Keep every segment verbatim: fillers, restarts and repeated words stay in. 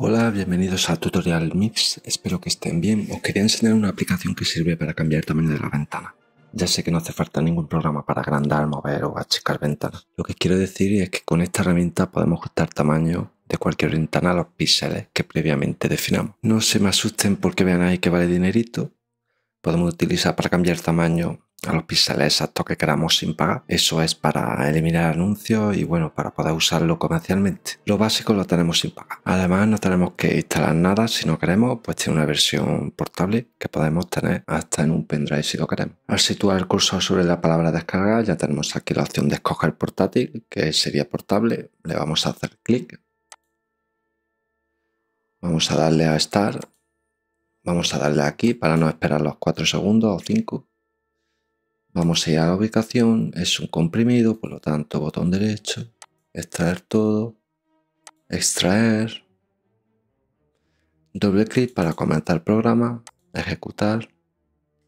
Hola, bienvenidos a Tutorial Mix, espero que estén bien. Os quería enseñar una aplicación que sirve para cambiar tamaño de la ventana. Ya sé que no hace falta ningún programa para agrandar, mover o achicar ventanas. Lo que quiero decir es que con esta herramienta podemos ajustar tamaño de cualquier ventana a los píxeles que previamente definamos. No se me asusten porque vean ahí que vale dinerito. Podemos utilizar para cambiar tamaño a los píxeles exactos que queramos sin pagar. Eso es para eliminar anuncios y bueno, para poder usarlo comercialmente. Lo básico lo tenemos sin pagar. Además, no tenemos que instalar nada si no queremos, pues tiene una versión portable que podemos tener hasta en un pendrive si lo queremos. Al situar el cursor sobre la palabra descargar, ya tenemos aquí la opción de escoger portátil, que sería portable. Le vamos a hacer clic. Vamos a darle a Start. Vamos a darle aquí para no esperar los cuatro segundos o cinco. Vamos a ir a la ubicación, es un comprimido, por lo tanto botón derecho, extraer todo, extraer, doble clic para comentar el programa, ejecutar.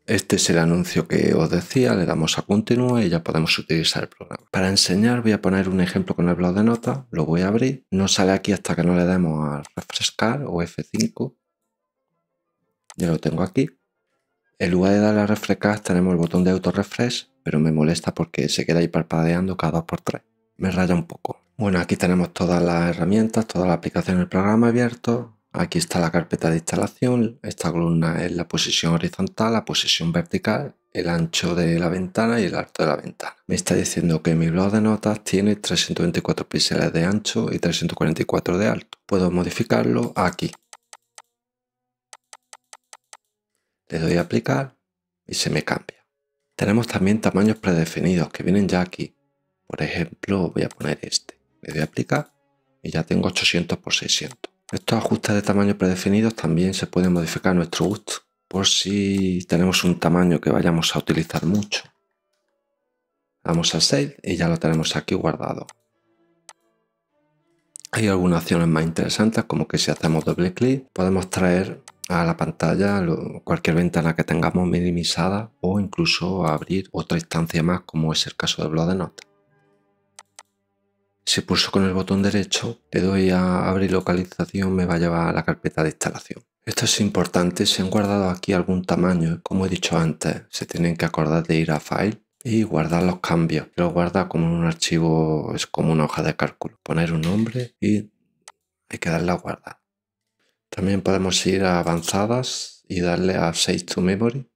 Este es el anuncio que os decía, le damos a continuar y ya podemos utilizar el programa. Para enseñar voy a poner un ejemplo con el bloc de notas, lo voy a abrir, no sale aquí hasta que no le demos a refrescar o F cinco, ya lo tengo aquí. En lugar de darle a refrescar tenemos el botón de autorrefresh, pero me molesta porque se queda ahí parpadeando cada dos por tres. Me raya un poco. Bueno, aquí tenemos todas las herramientas, toda la aplicación del programa abierto. Aquí está la carpeta de instalación. Esta columna es la posición horizontal, la posición vertical, el ancho de la ventana y el alto de la ventana. Me está diciendo que mi bloc de notas tiene trescientos veinticuatro píxeles de ancho y trescientos cuarenta y cuatro de alto. Puedo modificarlo aquí. Le doy a aplicar y se me cambia. Tenemos también tamaños predefinidos que vienen ya aquí. Por ejemplo, voy a poner este. Le doy a aplicar y ya tengo ochocientos por seiscientos. Estos ajustes de tamaño predefinidos también se pueden modificar a nuestro gusto, por si tenemos un tamaño que vayamos a utilizar mucho. Damos a Save y ya lo tenemos aquí guardado. Hay algunas opciones más interesantes, como que si hacemos doble clic podemos traer a la pantalla cualquier ventana que tengamos minimizada o incluso abrir otra instancia más, como es el caso del bloc de notas. Si pulso con el botón derecho, le doy a abrir localización, me va a llevar a la carpeta de instalación. Esto es importante, si han guardado aquí algún tamaño, como he dicho antes, se tienen que acordar de ir a File y guardar los cambios. Lo guarda como un archivo, es como una hoja de cálculo. Poner un nombre y hay que darle a guardar. También podemos ir a avanzadas y darle a Save to Memory.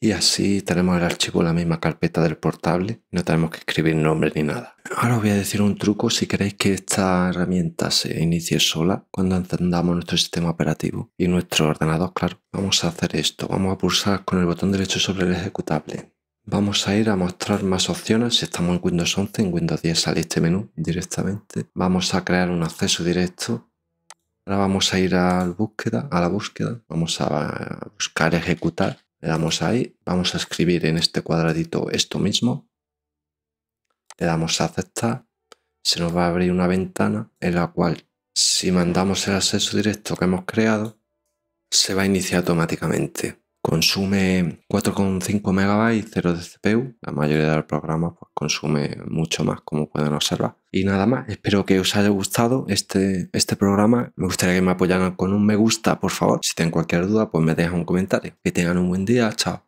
Y así tenemos el archivo en la misma carpeta del portable. No tenemos que escribir nombre ni nada. Ahora os voy a decir un truco si queréis que esta herramienta se inicie sola cuando encendamos nuestro sistema operativo y nuestro ordenador, claro. Vamos a hacer esto. Vamos a pulsar con el botón derecho sobre el ejecutable. Vamos a ir a mostrar más opciones. Si estamos en Windows once, en Windows diez sale este menú directamente. Vamos a crear un acceso directo. Ahora vamos a ir a la búsqueda, a la búsqueda, vamos a buscar ejecutar, le damos ahí, vamos a escribir en este cuadradito esto mismo, le damos a aceptar, se nos va a abrir una ventana en la cual si mandamos el acceso directo que hemos creado, se va a iniciar automáticamente. Consume cuatro coma cinco megabytes, cero de C P U, la mayoría de los programas pues, consume mucho más como pueden observar. Y nada más, espero que os haya gustado este, este programa, me gustaría que me apoyaran con un me gusta por favor, si tienen cualquier duda pues me dejan un comentario. Que tengan un buen día, chao.